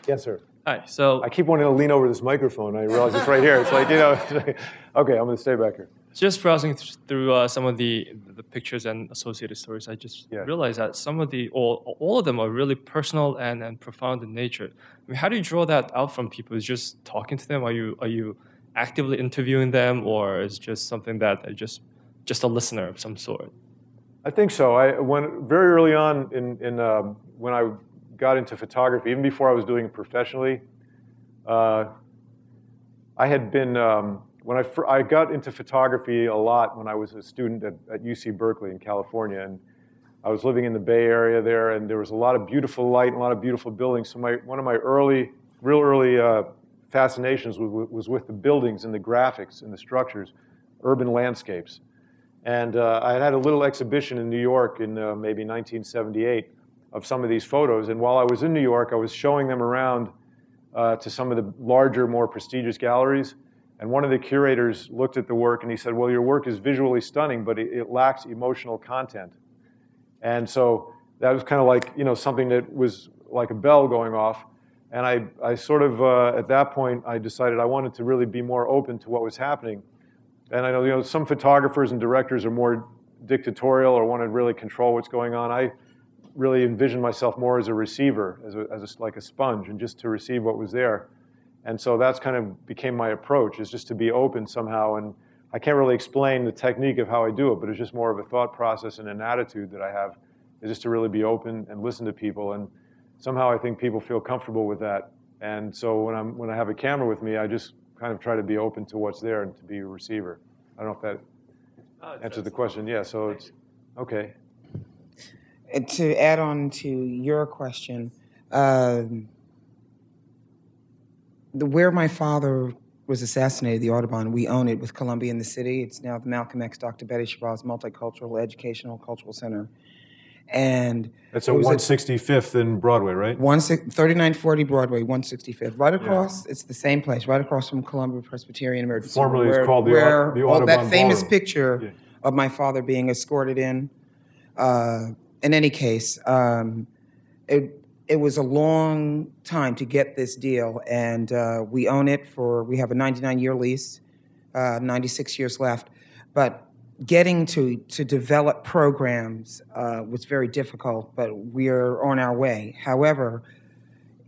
Yes, sir. Hi, so I keep wanting to lean over this microphone. I realize it's right here. It's like, you know, okay, I'm going to stay back here. Just browsing through some of the pictures and associated stories, I just realized that some of all of them are really personal and profound in nature. I mean, how do you draw that out from people? Is just talking to them? Are you actively interviewing them, or is it just something that they're just a listener of some sort? I think so. Very early on when I got into photography, even before I was doing it professionally, I had been, when I got into photography a lot when I was a student at UC Berkeley in California, and I was living in the Bay Area there, and there was a lot of beautiful light and a lot of beautiful buildings. So one of my real early fascinations was with the buildings and the graphics and the structures, urban landscapes. And I had a little exhibition in New York in maybe 1978, of some of these photos. And while I was in New York, I was showing them around to some of the larger, more prestigious galleries. And one of the curators looked at the work and he said, well, your work is visually stunning, but it lacks emotional content. And so that was kind of like, you know, something that was like a bell going off. And I sort of, at that point, I decided I wanted to really be more open to what was happening. And I know, you know, some photographers and directors are more dictatorial or want to really control what's going on. I really envisioned myself more as a receiver, like a sponge, and just to receive what was there. And so that's kind of became my approach, is just to be open somehow. And I can't really explain the technique of how I do it, but it's just more of a thought process and an attitude that I have, is just to really be open and listen to people. And somehow I think people feel comfortable with that. And so when I have a camera with me, I just kind of try to be open to what's there and to be a receiver. I don't know if that answers the question. Yeah, so it's okay. To add on to your question, where my father was assassinated, the Audubon, we own it with Columbia in the City. It's now the Malcolm X, Dr. Betty Shabazz Multicultural Educational Cultural Center. And that's at 165th and Broadway, right? 3940 Broadway, 165th. Right across, it's the same place, right across from Columbia Presbyterian Emergency Room. Formerly it's called the Audubon. That famous picture of my father being escorted in. In any case, it was a long time to get this deal, and we own it for, we have a 99-year lease, 96 years left. But getting to develop programs was very difficult, but we're on our way. However,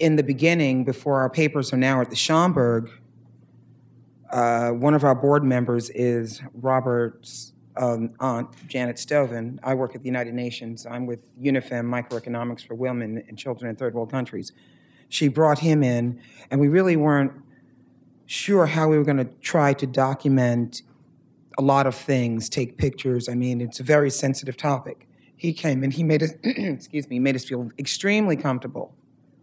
in the beginning, before our papers are now at the Schomburg, one of our board members is Robert's aunt, Janet Stoven. I work at the United Nations. I'm with UNIFEM, Microeconomics for Women and Children in Third World Countries. She brought him in, and we really weren't sure how we were going to try to document a lot of things, take pictures. I mean, it's a very sensitive topic. He came and he made us, excuse me, made us feel extremely comfortable,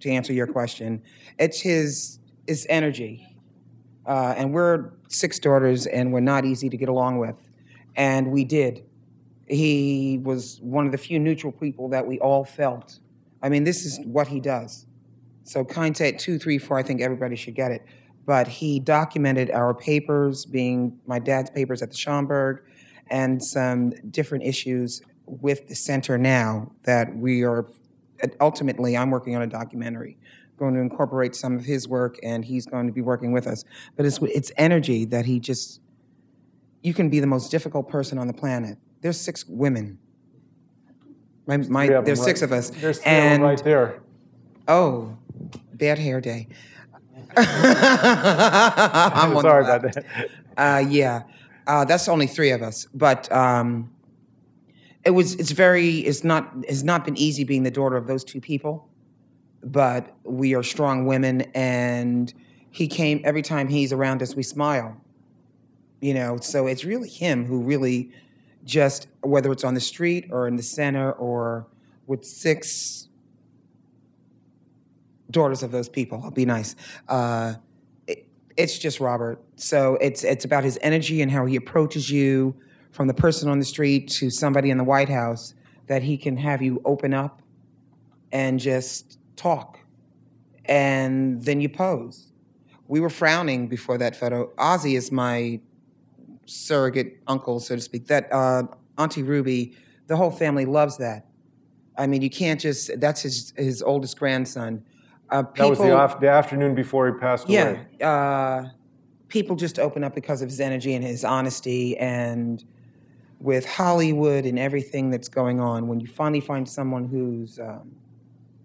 to answer your question. It's his energy. And we're six daughters, and we're not easy to get along with. And we did. He was one of the few neutral people that we all felt. I mean, this is what he does. So Contact 234, I think everybody should get it. But he documented our papers, being my dad's papers at the Schomburg, and some different issues with the center now that we are, ultimately, I'm working on a documentary, going to incorporate some of his work, and he's going to be working with us. But it's energy that he just... You can be the most difficult person on the planet. There's six women. There's right. Six of us. There's three of them right there. Oh, bad hair day. I'm sorry about that. That's only three of us. But it's not been easy being the daughter of those two people. But we are strong women, and he came every time he's around us. We smile. You know, so it's really him who really just, whether it's on the street or in the center or with six daughters of those people, I'll be nice. It's just Robert. So it's about his energy and how he approaches you, from the person on the street to somebody in the White House, that he can have you open up and just talk. And then you pose. We were frowning before that photo. Ossie is my surrogate uncle, so to speak. That Auntie Ruby, the whole family loves that. I mean, you can't just, that's his oldest grandson. That was the afternoon before he passed away. Yeah. People just open up because of his energy and his honesty, and with Hollywood and everything that's going on, when you finally find someone who's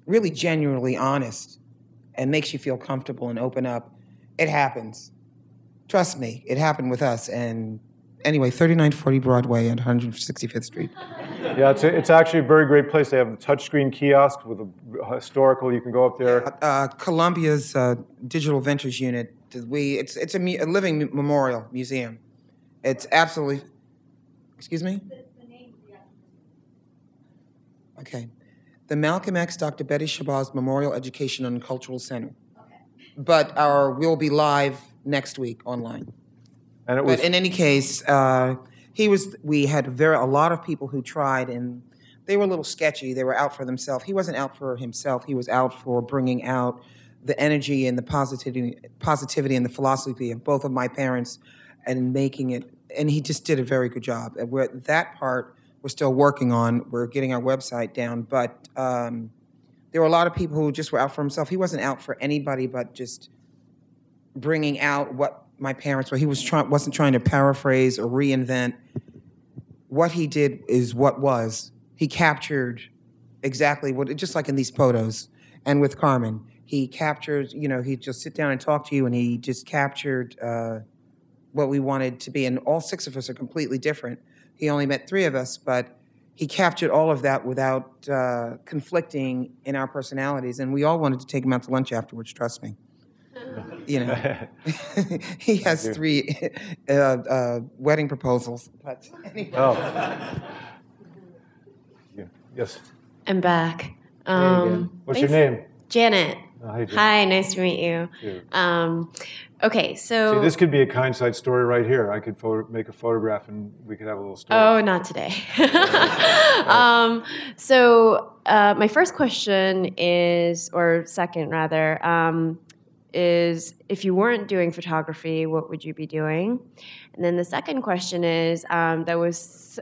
really genuinely honest and makes you feel comfortable and open up, it happens. Trust me, it happened with us. And anyway, 3940 Broadway and 165th Street. Yeah, it's actually a very great place. They have a touchscreen kiosk with a historical. You can go up there. Columbia's Digital Ventures Unit. It's a living memorial museum. It's absolutely. Excuse me. The name of the okay, the Malcolm X Dr. Betty Shabazz Memorial Education and Cultural Center. Okay. But our will be live next week online. And it was, but in any case, we had a lot of people who tried, and they were a little sketchy. They were out for themselves. He wasn't out for himself. He was out for bringing out the energy and the positivity and the philosophy of both of my parents and making it, and he just did a very good job. And that part we're still working on. We're getting our website down, but there were a lot of people who just were out for himself. He wasn't out for anybody, but just bringing out what my parents were. He wasn't trying to paraphrase or reinvent. What he did is what was. He captured exactly what, just like in these photos and with Carmen. He captured, you know, he'd just sit down and talk to you, and he just captured what we wanted to be. And all six of us are completely different. He only met three of us, but he captured all of that without conflicting in our personalities. And we all wanted to take him out to lunch afterwards, trust me. You know, he has three wedding proposals. But anyway. Oh. Yeah. Yes. I'm back. What's your name? Janet. Oh, hi, nice to meet you. Okay, so... See, this could be a Kind Side story right here. I could make a photograph and we could have a little story. Oh, not today. My first question is, or second rather, is if you weren't doing photography, what would you be doing? And then the second question is, that was...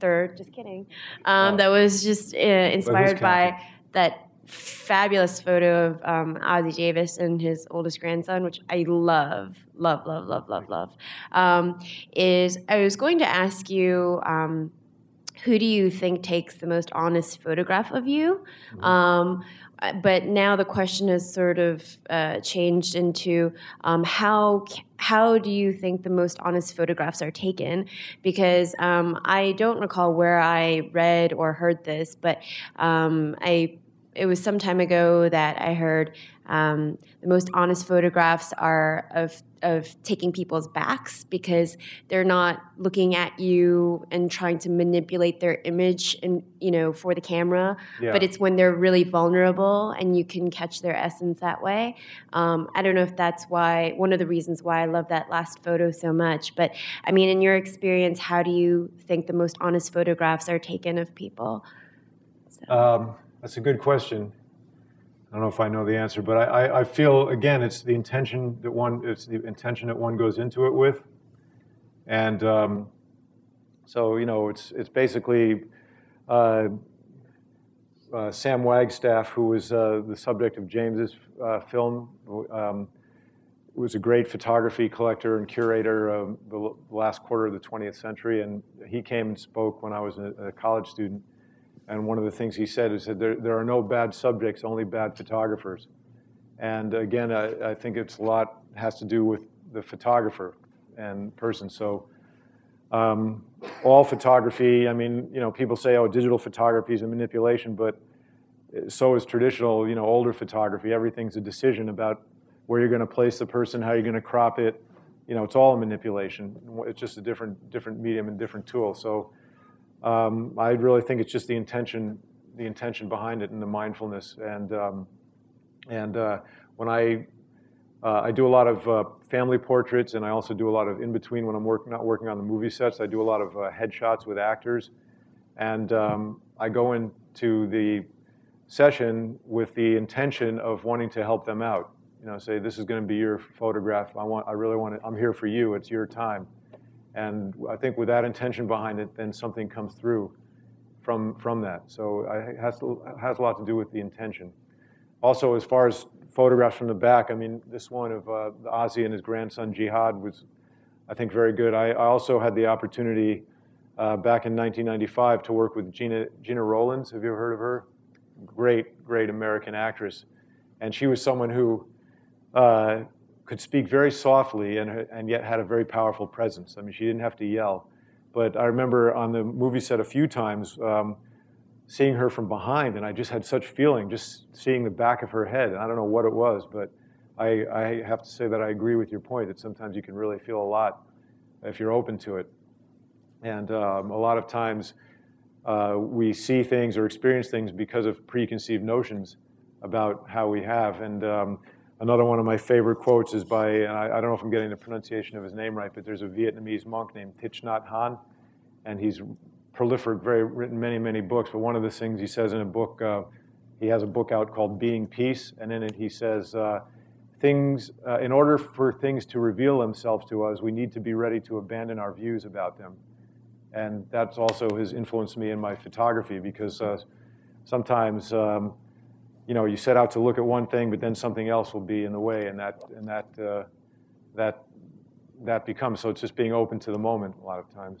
third, just kidding. That was just inspired by that... fabulous photo of Ossie Davis and his oldest grandson, which I love, is I was going to ask you, who do you think takes the most honest photograph of you? But now the question has sort of changed into how do you think the most honest photographs are taken? Because I don't recall where I read or heard this, but it was some time ago that I heard the most honest photographs are of taking people's backs because they're not looking at you and trying to manipulate their image and for the camera, but it's when they're really vulnerable and you can catch their essence that way. I don't know if that's why one of the reasons why I love that last photo so much. But I mean, in your experience, how do you think the most honest photographs are taken of people? So. That's a good question. I don't know if I know the answer, but I feel, again, it's the intention that one goes into it with, and so it's basically Sam Wagstaff, who was the subject of James's film, was a great photography collector and curator of the last quarter of the 20th century, and he came and spoke when I was a college student. And one of the things he said is that there are no bad subjects, only bad photographers. And again, I think it's has to do with the photographer and person. So all photography, I mean, people say, oh, digital photography is a manipulation, but so is traditional, older photography. Everything's a decision about where you're going to place the person, how you're going to crop it. It's all a manipulation. It's just a different medium and different tool. So. I really think it's just the intention behind it, and the mindfulness. And when I do a lot of family portraits, and I also do a lot of in between when I'm not working on the movie sets. I do a lot of headshots with actors, and I go into the session with the intention of wanting to help them out. Say this is going to be your photograph. I'm here for you. It's your time. And I think with that intention behind it, then something comes through from that. So it has a lot to do with the intention. Also, as far as photographs from the back, I mean, this one of Ozzy and his grandson Jihad was, I think, very good. I also had the opportunity back in 1995 to work with Gena Rowlands. Have you ever heard of her? Great, great American actress. And she was someone who... could speak very softly and yet had a very powerful presence. I mean, she didn't have to yell. But I remember on the movie set a few times seeing her from behind, and I just had such feeling just seeing the back of her head. And I don't know what it was, but I have to say that I agree with your point that sometimes you can really feel a lot if you're open to it. And a lot of times we see things or experience things because of preconceived notions about how we have. And another one of my favorite quotes is by, and I don't know if I'm getting the pronunciation of his name right, but there's a Vietnamese monk named Thich Nhat Hanh, and he's prolific, written many, many books. But one of the things he says in a book, he has a book out called Being Peace, and in it he says, in order for things to reveal themselves to us, we need to be ready to abandon our views about them. And that's also has influenced me in my photography, because sometimes... you set out to look at one thing, but then something else will be in the way, and that becomes. So it's just being open to the moment a lot of times.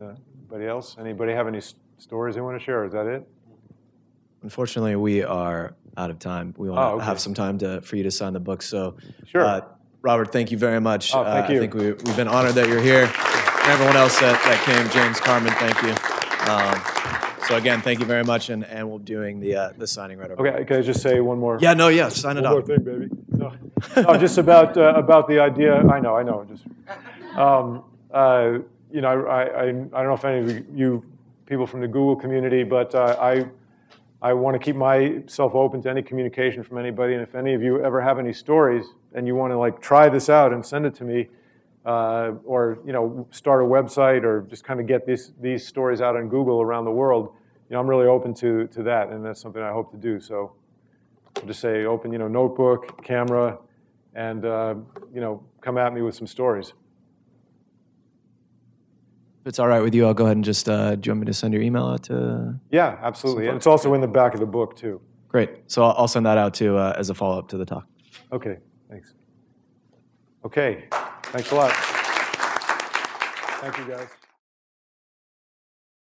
Anybody else? Anybody have any stories they want to share? Is that it? Unfortunately, we are out of time. We want to have some time for you to sign the book. So, sure. Robert, thank you very much. Oh, thank you. I think we've been honored that you're here, and everyone else that came. James, Carmen, thank you. So again, thank you very much, and we'll be doing the signing right over. Okay, can I just say one more? Yeah, no, yeah, sign it up. One more thing, baby. No, just about the idea. I know. Just, I don't know if any of you people from the Google community, but I I want to keep myself open to any communication from anybody. And if any of you ever have any stories and you want to like try this out and send it to me, or you know, start a website or just kind of get these stories out on Google around the world, you know, I'm really open to that, and that's something I hope to do. So I'll just say, open, you know, notebook, camera, and you know, come at me with some stories. If it's all right with you, I'll go ahead and just, do you want me to send your email out to? Yeah, absolutely. And it's also in the back of the book, too. Great. So I'll send that out, too, as a follow-up to the talk. Okay, thanks. Okay, thanks a lot. Thank you, guys.